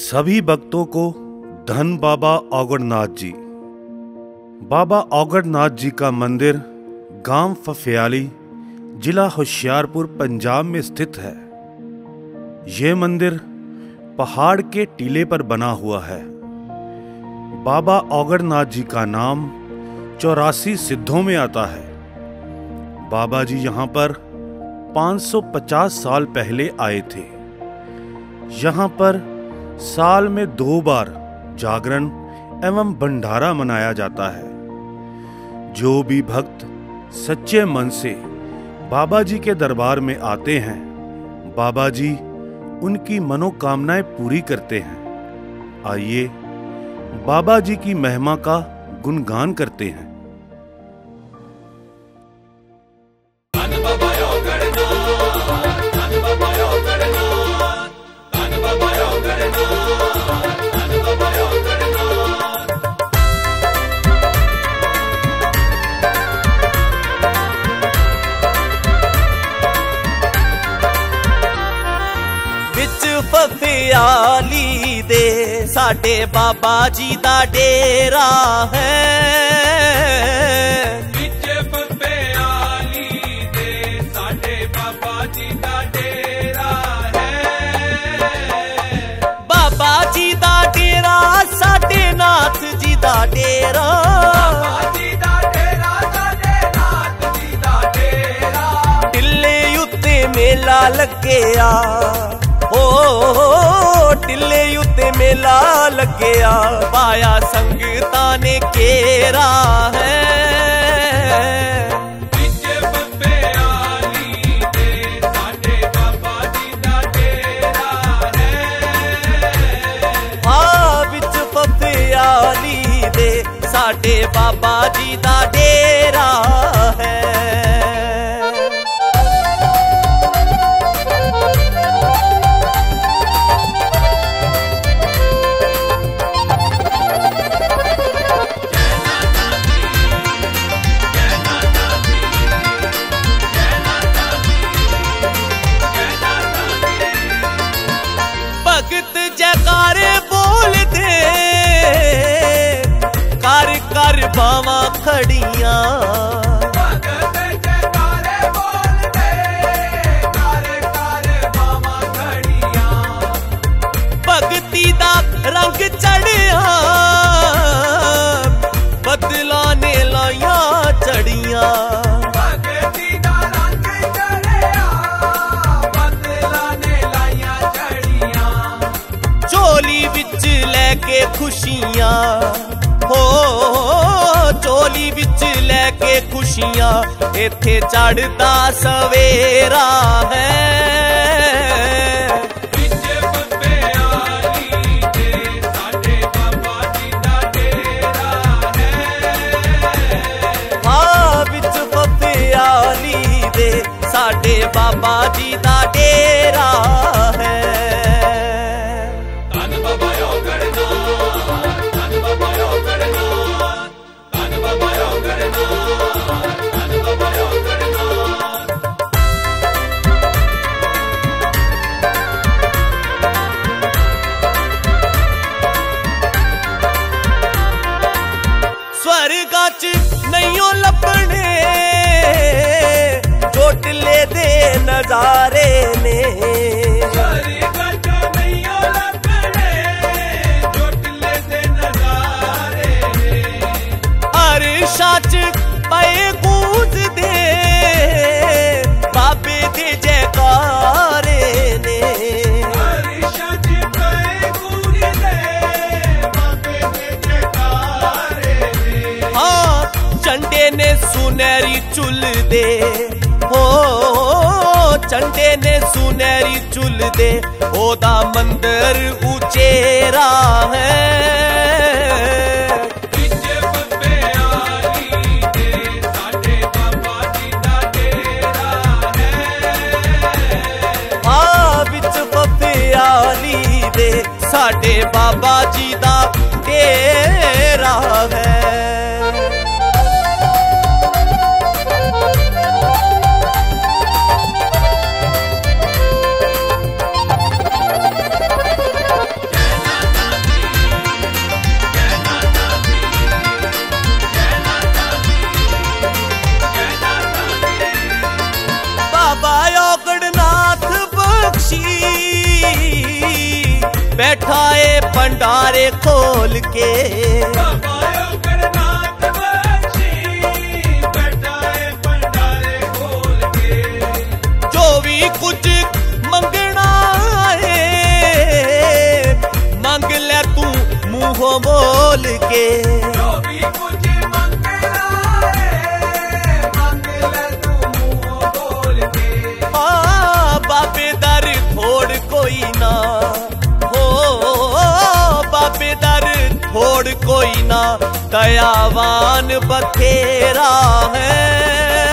सभी भक्तों को धन बाबा आगरनाथ जी। बाबा आगरनाथ जी का मंदिर गांव फफियाली, जिला होशियारपुर, पंजाब में स्थित है। ये मंदिर पहाड़ के टीले पर बना हुआ है। बाबा आगरनाथ जी का नाम 84 सिद्धों में आता है। बाबा जी यहाँ पर 550 साल पहले आए थे। यहाँ पर साल में 2 बार जागरण एवं भंडारा मनाया जाता है। जो भी भक्त सच्चे मन से बाबा जी के दरबार में आते हैं, बाबा जी उनकी मनोकामनाएं पूरी करते हैं। आइए बाबा जी की महिमा का गुणगान करते हैं। फफियाली दे साडे बाबा जी दा डेरा है। विच फफियाली दे साडे बाबा जी दा डेरा है। बाबा जी दा डेरा साडे नाथ जी दा डेरा। टिल्ले उत्ते मेला लगेया, ओ टिल्ले उत्ते मेला लग्या, पाया संगता ने घेरा है। बावा खड़िया भगत जयकारे बोल दे, कारे कारे बावा खड़िया। भगती दा रंग चढ़िया, बदला ने लाया चढ़िया। भगती दा रंग चढ़िया, बदला ने लाया चढ़िया। झोली विच लेके खुशियां, हो चोली बिच लेके खुशियां, इथे चढ़दा सवेरा है। नहीं लपने चोटले दे नजारे ने, नहीं लपने चोटले दे नजारे ने। अरशा च पाए गूंज दे बाबे दे जयकारे ने। अरशा च पाए गूंज दे बाबे दे जयकारे ने। हाँ चंडे ने सुनहरी चुल दे, हो चंडे ने सुनहरी चुल दे, ओदा मंदिर उचेरा है। बैठाए भंडारे खोल के। बाबा आगरनाथ जी बैठाए भंडारे खोल के, जो भी कुछ मंगना है मांग ले तू मुँहों बोल के। जो भी कुछ मंगना है मांग ले तू मुँहों बोल के। बाबे दर छोड़ कोई ना कोई ना, दयावान बखेरा है।